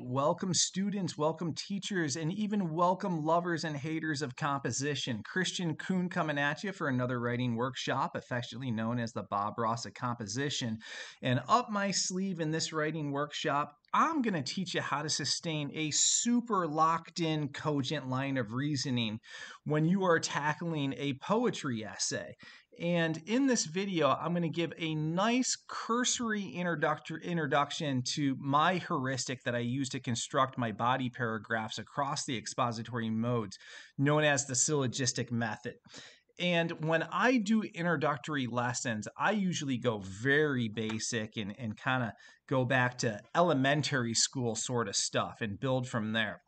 right, welcome students, welcome teachers, and even welcome lovers and haters of composition. Kristian Kuhn coming at you for another writing workshop, affectionately known as the Bob Ross of Composition. And up my sleeve in this writing workshop, I'm going to teach you how to sustain a super locked-in, cogent line of reasoning when you are tackling a poetry essay. And in this video, I'm going to give a nice cursory introduction to my heuristic that I use to construct my body paragraphs across the expository modes, known as the syllogistic method. And when I do introductory lessons, I usually go very basic and kind of go back to elementary school sort of stuff and build from there.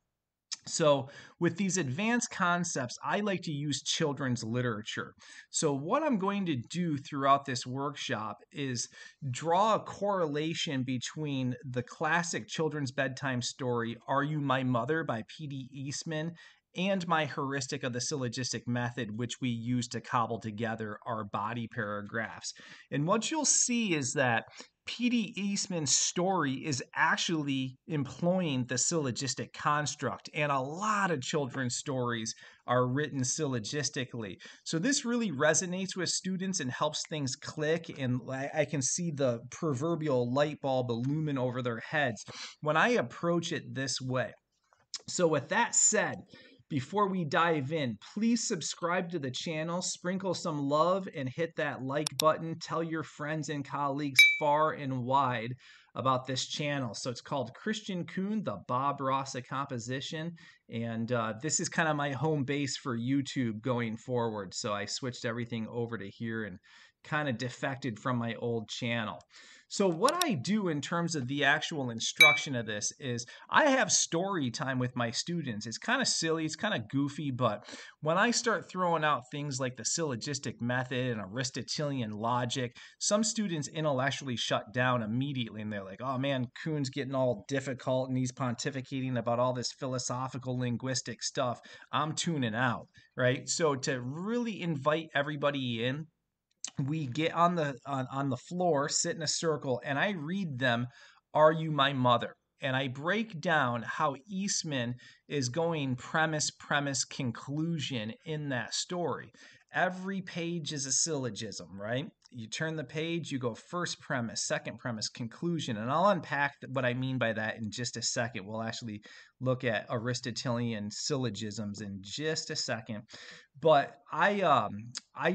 So with these advanced concepts, I like to use children's literature. So what I'm going to do throughout this workshop is draw a correlation between the classic children's bedtime story, Are You My Mother? By P.D. Eastman, and my heuristic of the syllogistic method, which we use to cobble together our body paragraphs. And what you'll see is that P.D. Eastman's story is actually employing the syllogistic construct, and a lot of children's stories are written syllogistically. So this really resonates with students and helps things click, and I can see the proverbial light bulb illumine over their heads when I approach it this way. So with that said, before we dive in, please subscribe to the channel, sprinkle some love, and hit that like button. Tell your friends and colleagues far and wide about this channel. So it's called Kristian Kuhn, the Bob Ross of Composition, and this is kind of my home base for YouTube going forward. So I switched everything over to here and kind of defected from my old channel. So what I do in terms of the actual instruction of this is I have story time with my students. It's kind of silly, it's kind of goofy, but when I start throwing out things like the syllogistic method and Aristotelian logic, some students intellectually shut down immediately and they're like, oh man, Kuhn's getting all difficult and he's pontificating about all this philosophical linguistic stuff. I'm tuning out, right? So to really invite everybody in, we get on the floor, sit in a circle, and I read them, Are You My Mother? And I break down how Eastman is going premise, premise, conclusion in that story. Every page is a syllogism, right? You turn the page, you go first premise, second premise, conclusion, and I'll unpack what I mean by that in just a second. We'll actually look at Aristotelian syllogisms in just a second, but I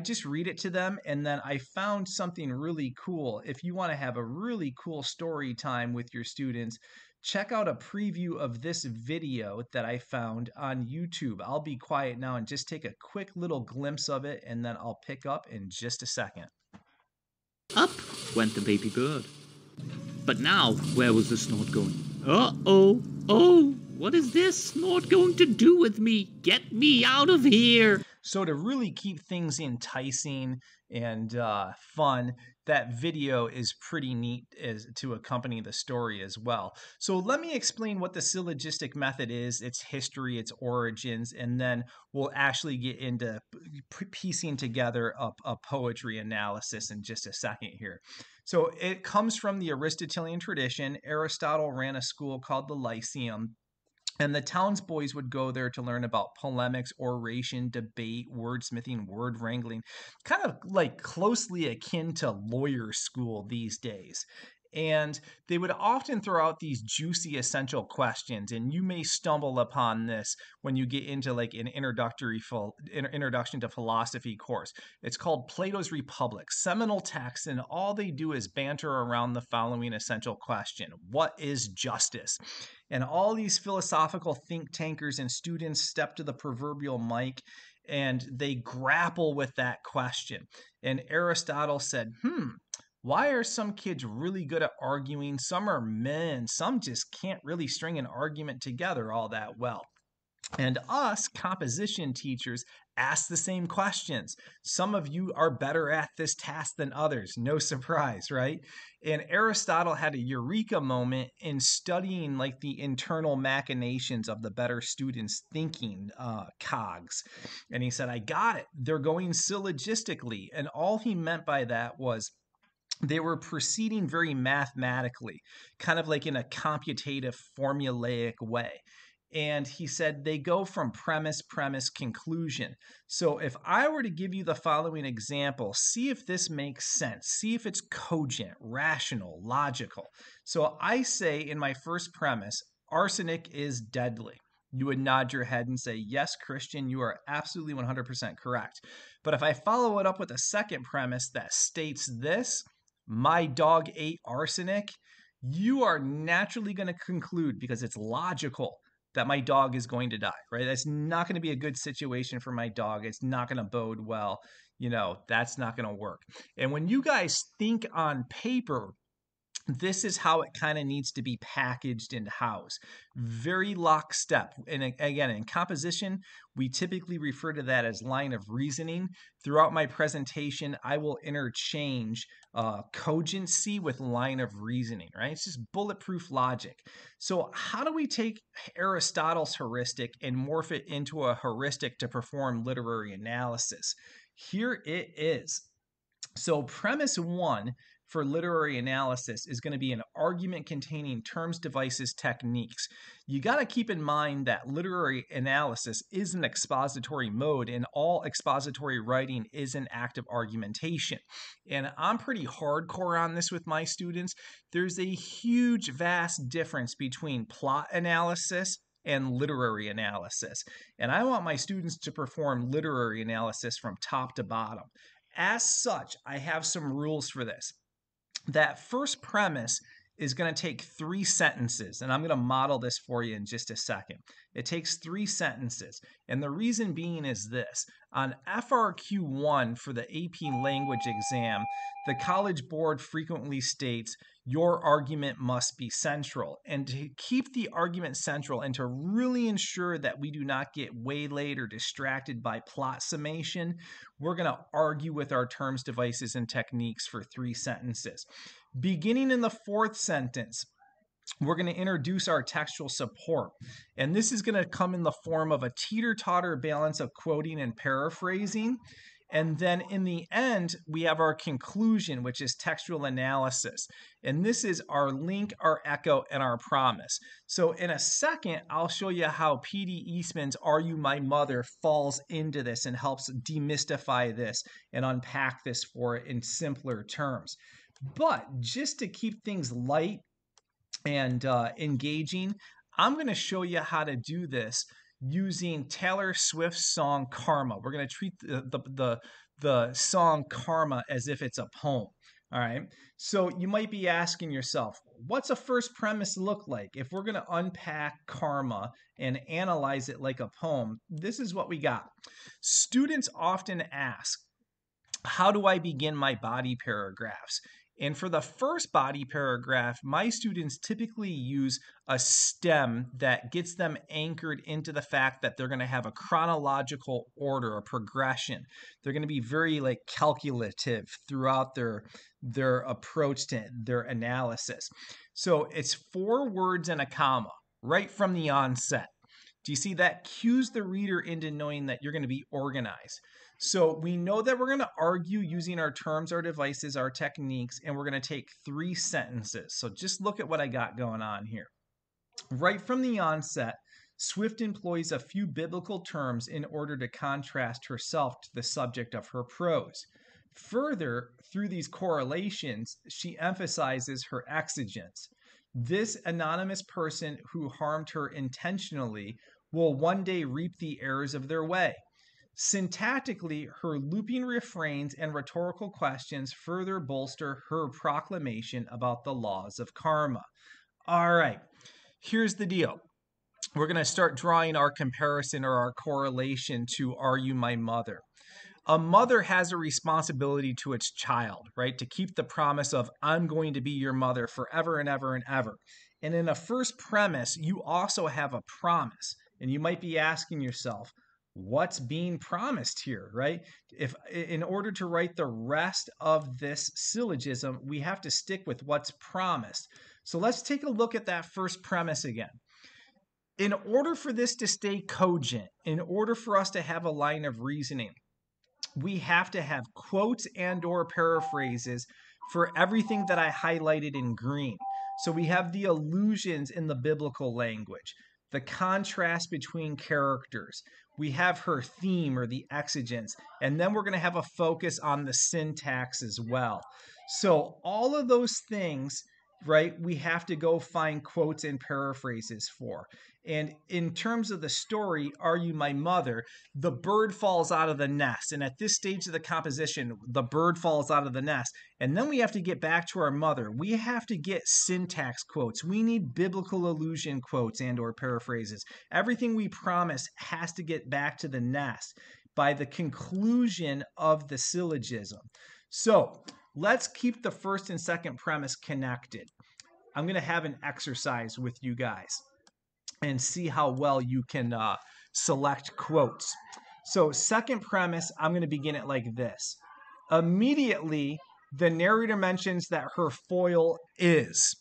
just read it to them, and then I found something really cool. If you want to have a really cool story time with your students, check out a preview of this video that I found on YouTube. I'll be quiet now and just take a quick little glimpse of it, and then I'll pick up in just a second. Up went the baby bird. But now, where was the snort going? Uh-oh! Oh, what is this snort going to do with me? Get me out of here! So to really keep things enticing and fun, that video is pretty neat to accompany the story as well. So let me explain what the syllogistic method is, its history, its origins, and then we'll actually get into piecing together a poetry analysis in just a second here. So it comes from the Aristotelian tradition. Aristotle ran a school called the Lyceum, and the townsboys would go there to learn about polemics, oration, debate, wordsmithing, word wrangling, kind of like closely akin to lawyer school these days. And they would often throw out these juicy essential questions, and you may stumble upon this when you get into like an introduction to philosophy course. It's called Plato's Republic, seminal text, and all they do is banter around the following essential question: what is justice? And all these philosophical think tankers and students step to the proverbial mic, and they grapple with that question. And Aristotle said, why are some kids really good at arguing? Some are men. Some just can't really string an argument together all that well. And us composition teachers ask the same questions. Some of you are better at this task than others. No surprise, right? And Aristotle had a eureka moment in studying like the internal machinations of the better students' thinking cogs. And he said, I got it. They're going syllogistically. And all he meant by that was they were proceeding very mathematically, kind of like in a computative, formulaic way. And he said they go from premise, premise, conclusion. So if I were to give you the following example, see if this makes sense. See if it's cogent, rational, logical. So I say in my first premise, arsenic is deadly. You would nod your head and say, yes, Kristian, you are absolutely 100% correct. But if I follow it up with a second premise that states this, my dog ate arsenic, you are naturally going to conclude, because it's logical, that my dog is going to die, right? That's not going to be a good situation for my dog. It's not going to bode well. You know, that's not going to work. And when you guys think on paper, this is how it kind of needs to be packaged and housed. Very lockstep. And again, in composition, we typically refer to that as line of reasoning. Throughout my presentation, I will interchange cogency with line of reasoning, right? It's just bulletproof logic. So how do we take Aristotle's heuristic and morph it into a heuristic to perform literary analysis? Here it is. So premise one for literary analysis is going to be an argument containing terms, devices, techniques. You got to keep in mind that literary analysis is an expository mode, and all expository writing is an act of argumentation. And I'm pretty hardcore on this with my students. There's a huge, vast difference between plot analysis and literary analysis. And I want my students to perform literary analysis from top to bottom. As such, I have some rules for this. That first premise is going to take three sentences, and I'm going to model this for you in just a second. It takes three sentences, and the reason being is this. On FRQ1 for the AP Language exam, the College Board frequently states, your argument must be central. And to keep the argument central and to really ensure that we do not get waylaid or distracted by plot summation, we're going to argue with our terms, devices, and techniques for three sentences. Beginning in the fourth sentence, we're going to introduce our textual support. And this is going to come in the form of a teeter-totter balance of quoting and paraphrasing. And then in the end, we have our conclusion, which is textual analysis. And this is our link, our echo, and our promise. So in a second, I'll show you how P.D. Eastman's Are You My Mother? Falls into this and helps demystify this and unpack this for it in simpler terms. But just to keep things light and engaging, I'm going to show you how to do this using Taylor Swift's song Karma. We're going to treat the song Karma as if it's a poem. All right. So you might be asking yourself, what's a first premise look like? If we're going to unpack Karma and analyze it like a poem, this is what we got. Students often ask, how do I begin my body paragraphs? And for the first body paragraph, my students typically use a stem that gets them anchored into the fact that they're going to have a chronological order, a progression. They're going to be very like calculative throughout their approach to their analysis. So it's 4 words and a comma right from the onset. Do you see that? Cues the reader into knowing that you're going to be organized. So we know that we're going to argue using our terms, our devices, our techniques, and we're going to take three sentences. So just look at what I got going on here. Right from the onset, Swift employs a few biblical terms in order to contrast herself to the subject of her prose. Further, through these correlations, she emphasizes her exigence. This anonymous person who harmed her intentionally will one day reap the errors of their way. Syntactically, her looping refrains and rhetorical questions further bolster her proclamation about the laws of karma. All right, here's the deal. We're going to start drawing our comparison or our correlation to Are You My Mother? A mother has a responsibility to its child, right? To keep the promise of, I'm going to be your mother forever and ever and ever. And in a first premise, you also have a promise. And you might be asking yourself, what's being promised here, right? If in order to write the rest of this syllogism, we have to stick with what's promised. So let's take a look at that first premise again. In order for this to stay cogent, in order for us to have a line of reasoning, we have to have quotes and/or paraphrases for everything that I highlighted in green. So we have the allusions in the biblical language, the contrast between characters. We have her theme or the exigence, and then we're going to have a focus on the syntax as well. So all of those things, right, we have to go find quotes and paraphrases for. And in terms of the story, Are You My Mother?, the bird falls out of the nest. And at this stage of the composition, the bird falls out of the nest. And then we have to get back to our mother. We have to get syntax quotes. We need biblical allusion quotes and or paraphrases. Everything we promise has to get back to the nest by the conclusion of the syllogism. So let's keep the first and second premise connected. I'm going to have an exercise with you guys and see how well you can select quotes. So second premise, I'm going to begin it like this. Immediately, the narrator mentions that her foil is.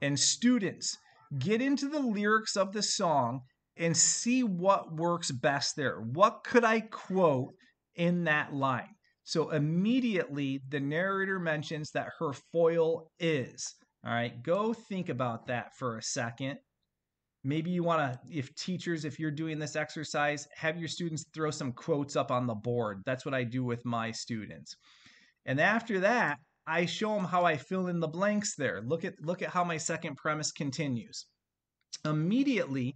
And students, get into the lyrics of the song and see what works best there. What could I quote in that line? So immediately, the narrator mentions that her foil is. All right, go think about that for a second. Maybe you want to, if teachers, if you're doing this exercise, have your students throw some quotes up on the board. That's what I do with my students. And after that, I show them how I fill in the blanks there. Look at how my second premise continues. Immediately,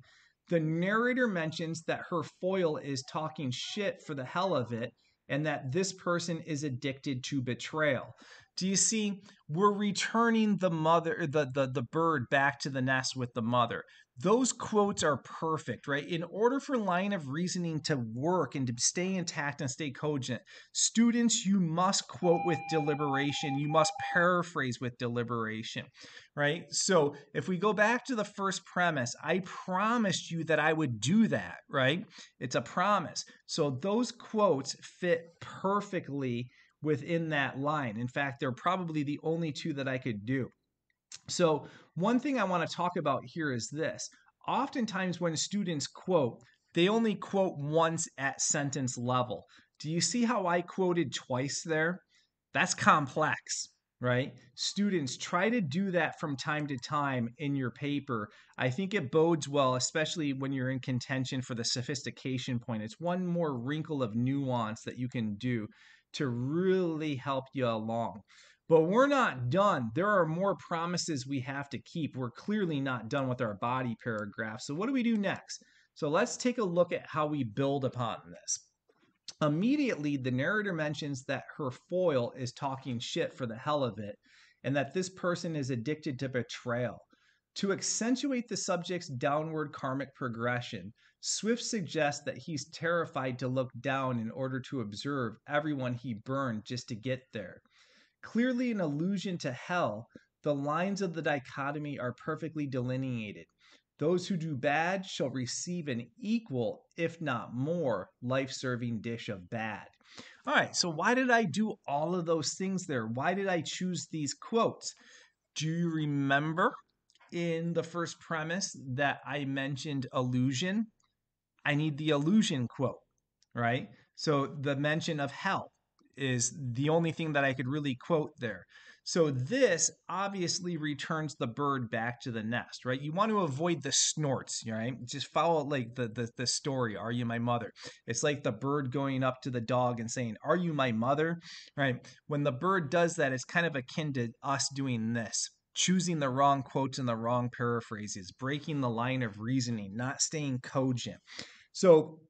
the narrator mentions that her foil is talking shit for the hell of it and that this person is addicted to betrayal. Do you see? We're returning the mother, the bird back to the nest with the mother. Those quotes are perfect, right? In order for line of reasoning to work and to stay intact and stay cogent, students, you must quote with deliberation. You must paraphrase with deliberation, right? So if we go back to the first premise, I promised you that I would do that, right? It's a promise. So those quotes fit perfectly within that line. In fact, they're probably the only two that I could do. So one thing I want to talk about here is this. Oftentimes when students quote, they only quote once at sentence level. Do you see how I quoted twice there? That's complex, right? Students, try to do that from time to time in your paper. I think it bodes well, especially when you're in contention for the sophistication point. It's one more wrinkle of nuance that you can do to really help you along. But we're not done. There are more promises we have to keep. We're clearly not done with our body paragraph. So what do we do next? So let's take a look at how we build upon this. Immediately, the narrator mentions that her foil is talking shit for the hell of it and that this person is addicted to betrayal. To accentuate the subject's downward karmic progression, Swift suggests that he's terrified to look down in order to observe everyone he burned just to get there. Clearly an allusion to hell, the lines of the dichotomy are perfectly delineated. Those who do bad shall receive an equal, if not more, life-serving dish of bad. All right, so why did I do all of those things there? Why did I choose these quotes? Do you remember in the first premise that I mentioned allusion? I need the allusion quote, right? So the mention of hell is the only thing that I could really quote there. So this obviously returns the bird back to the nest, right? You want to avoid the snorts, right? Just follow like the story, Are You My Mother? It's like the bird going up to the dog and saying, Are you my mother? Right? When the bird does that, it's kind of akin to us doing this, choosing the wrong quotes and the wrong paraphrases, breaking the line of reasoning, not staying cogent. So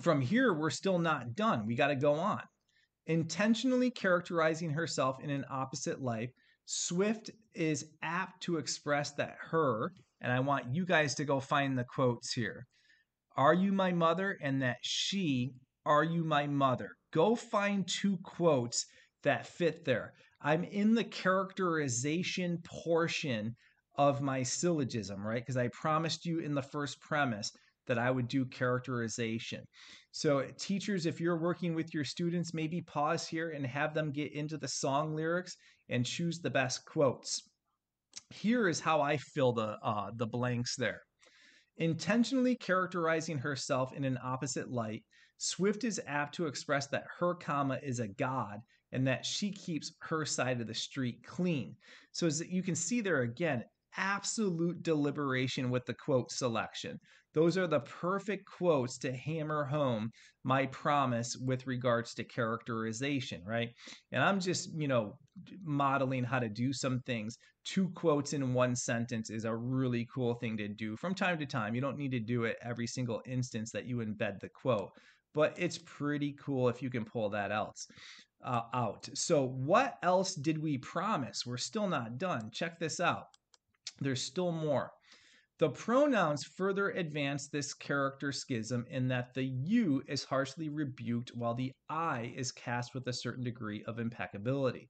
from here, we're still not done. We got to go on. Intentionally characterizing herself in an opposite life, Swift is apt to express that her, and I want you guys to go find the quotes here, Are you my mother? And that she, are you my mother? Go find two quotes that fit there. I'm in the characterization portion of my syllogism, right? Because I promised you in the first premise that I would do characterization. So teachers, if you're working with your students, maybe pause here and have them get into the song lyrics and choose the best quotes. Here is how I fill the blanks there. Intentionally characterizing herself in an opposite light, Swift is apt to express that her, comma, is a god and that she keeps her side of the street clean. So as you can see there again, absolute deliberation with the quote selection. Those are the perfect quotes to hammer home my promise with regards to characterization, right? And I'm just, modeling how to do some things. 2 quotes in 1 sentence is a really cool thing to do from time to time. You don't need to do it every single instance that you embed the quote, but it's pretty cool if you can pull that out. So what else did we promise? We're still not done. Check this out. There's still more. The pronouns further advance this character schism in that the you is harshly rebuked while the I is cast with a certain degree of impeccability.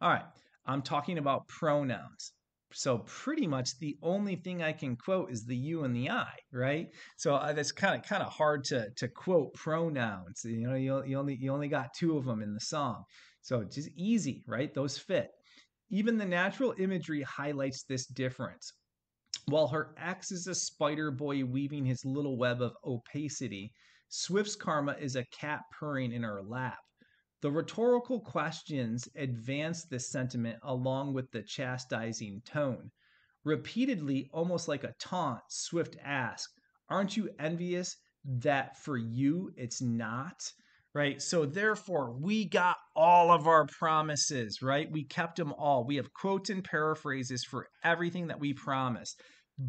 All right, I'm talking about pronouns. So pretty much the only thing I can quote is the you and the I, right? So that's kind of hard to quote pronouns. You only got 2 of them in the song. So just easy, right? Those fit. Even the natural imagery highlights this difference. While her ex is a spider boy weaving his little web of opacity, Swift's Karma is a cat purring in her lap. The rhetorical questions advance this sentiment along with the chastising tone. Repeatedly, almost like a taunt, Swift asks, "Aren't you envious that for you it's not?" Right? So therefore, we got all of our promises, right? We kept them all. We have quotes and paraphrases for everything that we promised,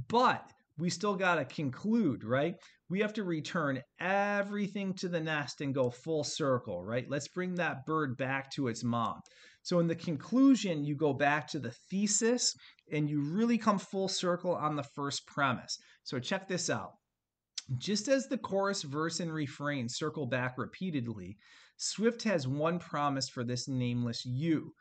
but we still got to conclude, right? We have to return everything to the nest and go full circle, right? Let's bring that bird back to its mom. So in the conclusion, you go back to the thesis and you really come full circle on the first premise. So check this out. Just as the chorus, verse, and refrain circle back repeatedly, Swift has one promise for this nameless you.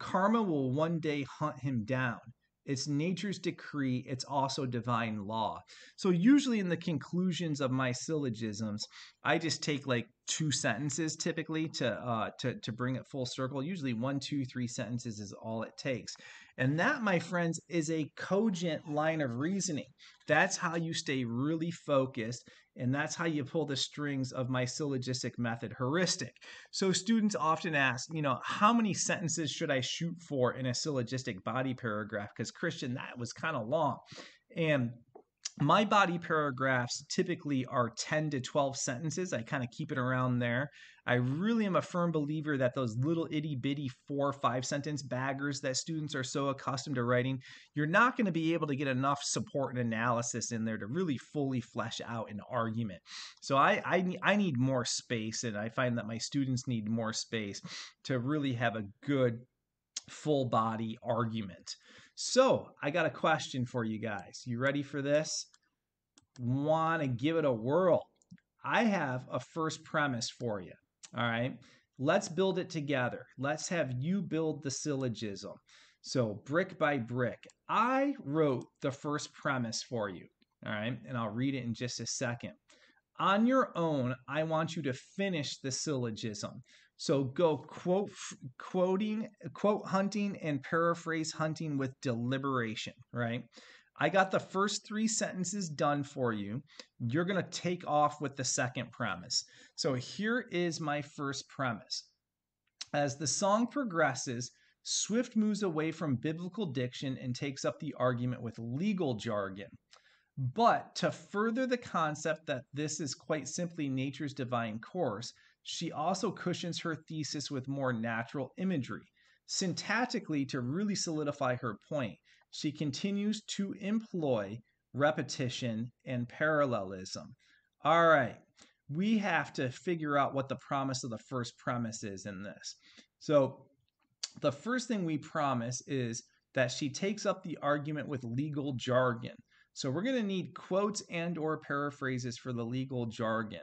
Karma will one day hunt him down. It's nature's decree. It's also divine law. So usually in the conclusions of my syllogisms, I just take like 2 sentences typically to bring it full circle. Usually 1, 2, 3 sentences is all it takes. And that, my friends, is a cogent line of reasoning. That's how you stay really focused. And that's how you pull the strings of my syllogistic method heuristic. So students often ask, how many sentences should I shoot for in a syllogistic body paragraph? Because Kristian, that was kind of long. And my body paragraphs typically are 10 to 12 sentences. I kind of keep it around there. I really am a firm believer that those little itty bitty 4 or 5 sentence baggers that students are so accustomed to writing, you're not going to be able to get enough support and analysis in there to really fully flesh out an argument. So I need more space, and I find that my students need more space to really have a good full body argument. So I got a question for you guys. You ready for this? Want to give it a whirl? I have a first premise for you. All right. Let's build it together. Let's have you build the syllogism. So brick by brick, I wrote the first premise for you. All right. And I'll read it in just a second. On your own, I want you to finish the syllogism. So go quote hunting and paraphrase hunting with deliberation, right? I got the first 3 sentences done for you. You're going to take off with the second premise. So here is my first premise. As the song progresses, Swift moves away from biblical diction and takes up the argument with legal jargon. But to further the concept that this is quite simply nature's divine course, she also cushions her thesis with more natural imagery. Syntactically, to really solidify her point, she continues to employ repetition and parallelism. All right, we have to figure out what the promise of the first premise is in this. So the first thing we promise is that she takes up the argument with legal jargon. So we're going to need quotes and or paraphrases for the legal jargon.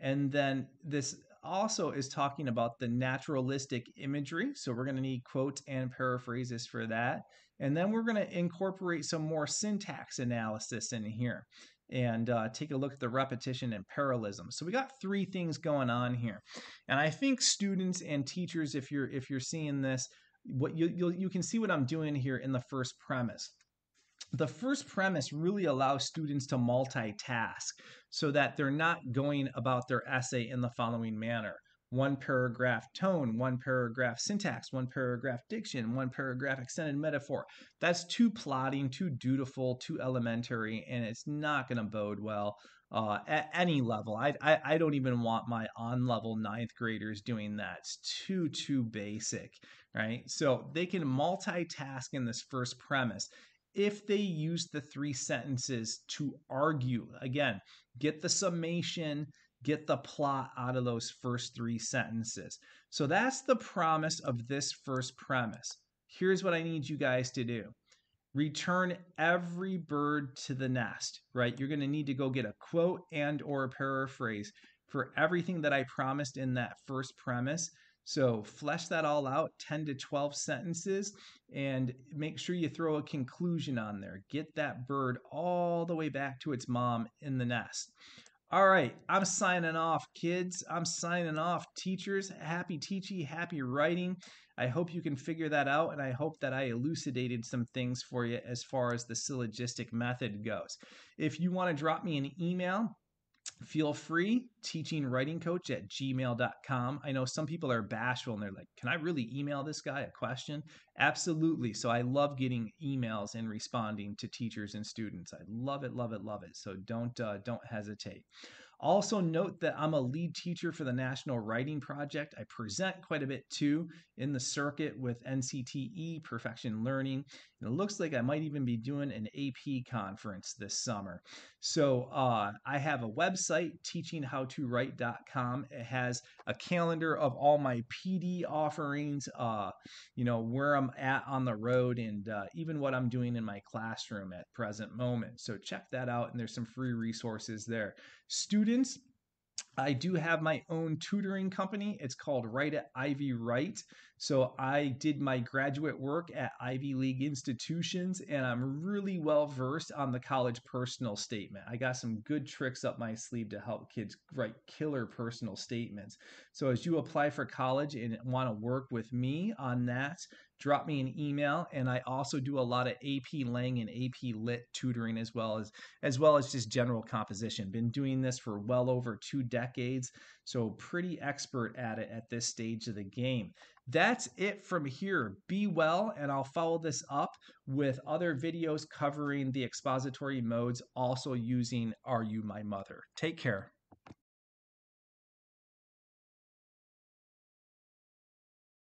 And then this also is talking about the naturalistic imagery. So we're going to need quotes and paraphrases for that. And then we're going to incorporate some more syntax analysis in here and take a look at the repetition and parallelism. So we got 3 things going on here. And I think students and teachers, if you're seeing this, what you can see what I'm doing here in the first premise. The first premise really allows students to multitask so that they're not going about their essay in the following manner. one paragraph tone, one paragraph syntax, one paragraph diction, one paragraph extended metaphor. That's too plodding, too dutiful, too elementary, and it's not going to bode well at any level. I don't even want my on-level ninth graders doing that. It's too basic, right? So they can multitask in this first premise if they use the three sentences to argue. Again, get the summation, get the plot out of those first three sentences. So that's the promise of this first premise. Here's what I need you guys to do. Return every bird to the nest, right? You're going to need to go get a quote and or a paraphrase for everything that I promised in that first premise. So flesh that all out, 10 to 12 sentences, and make sure you throw a conclusion on there. Get that bird all the way back to its mom in the nest. All right, I'm signing off, kids. I'm signing off, teachers. Happy teaching, happy writing. I hope you can figure that out, and I hope that I elucidated some things for you as far as the syllogistic method goes. If you want to drop me an email, feel free, teachingwritingcoach@gmail.com. I know some people are bashful and they're like, can I really email this guy a question? Absolutely. So I love getting emails and responding to teachers and students. I love it, love it, love it. So don't hesitate. Also note that I'm a lead teacher for the National Writing Project. I present quite a bit too in the circuit with NCTE, Perfection Learning. And it looks like I might even be doing an AP conference this summer. So I have a website, teachinghowtowrite.com. It has a calendar of all my PD offerings, you know, where I'm at on the road, and even what I'm doing in my classroom at present moment. So check that out, and there's some free resources there. Students, I do have my own tutoring company. It's called Write It Ivy Right. So I did my graduate work at Ivy League institutions, and I'm really well versed on the college personal statement. I got some good tricks up my sleeve to help kids write killer personal statements. So as you apply for college and want to work with me on that, drop me an email. And I also do a lot of AP Lang and AP Lit tutoring, as well as just general composition. Been doing this for well over 2 decades, so pretty expert at it at this stage of the game. That's it from here. Be well, and I'll follow this up with other videos covering the expository modes, also using Are You My Mother? Take care.